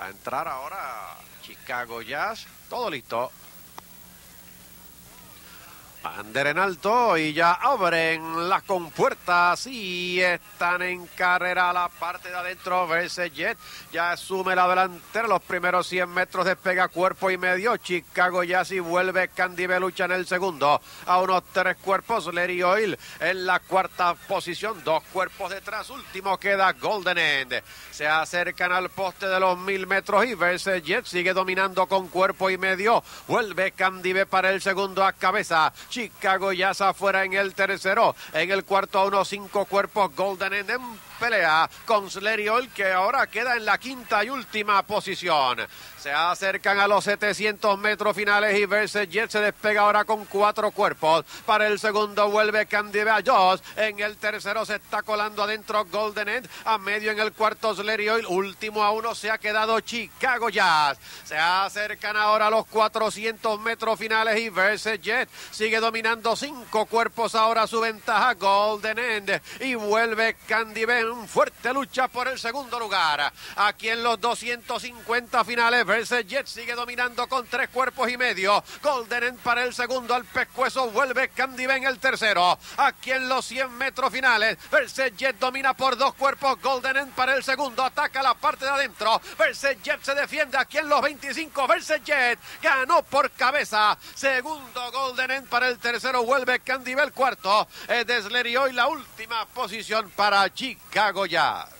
a entrar ahora Chicago Jazz, todo listo. Bandera en alto y ya abren las compuertas y están en carrera a la parte de adentro. Verset's Jet ya asume la delantera. Los primeros 100 metros despega cuerpo y medio. Chicago Jazz y Vuelve Candy B. lucha en el segundo. A unos 3 cuerpos, Slurry Oil en la cuarta posición. 2 cuerpos detrás. Último queda Golden End. Se acercan al poste de los 1000 metros y Verset's Jet sigue dominando con cuerpo y medio. Vuelve Candy B. para el segundo a cabeza. Chicago Jazz afuera en el tercero. En el cuarto a unos 5 cuerpos, Golden End en pelea con Slurry Oil, que ahora queda en la quinta y última posición. Se acercan a los 700 metros finales y Verset's Jet se despega ahora con 4 cuerpos. Para el segundo Vuelve Candy B. en el tercero se está colando adentro Golden End, a medio en el cuarto Slurry Oil, último a uno se ha quedado Chicago Jazz. Se acercan ahora a los 400 metros finales y Verset's Jet sigue dominando 5 cuerpos ahora su ventaja. Golden End y Vuelve Candy B. en fuerte lucha por el segundo lugar. Aquí en los 250 finales Verset's Jet sigue dominando con 3 cuerpos y medio. Golden End para el segundo al pescuezo. Vuelve Candy B. en el tercero. Aquí en los 100 metros finales Verset's Jet domina por 2 cuerpos. Golden End para el segundo. Ataca la parte de adentro. Verset's Jet se defiende aquí en los 25. Verset's Jet ganó por cabeza. Segundo Golden End para el tercero. Vuelve Candy B. el cuarto. Deslery hoy la última posición para Chicago Jazz.